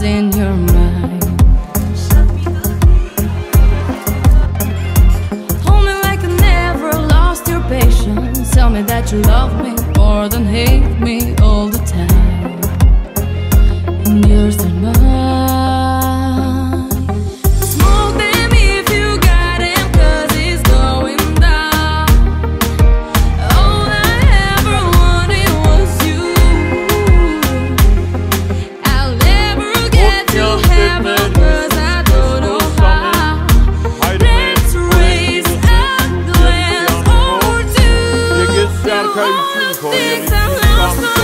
In your mind, hold me like I never lost your patience. Tell me that you love me more than hate me all the time. And yours and mine. Things I lost.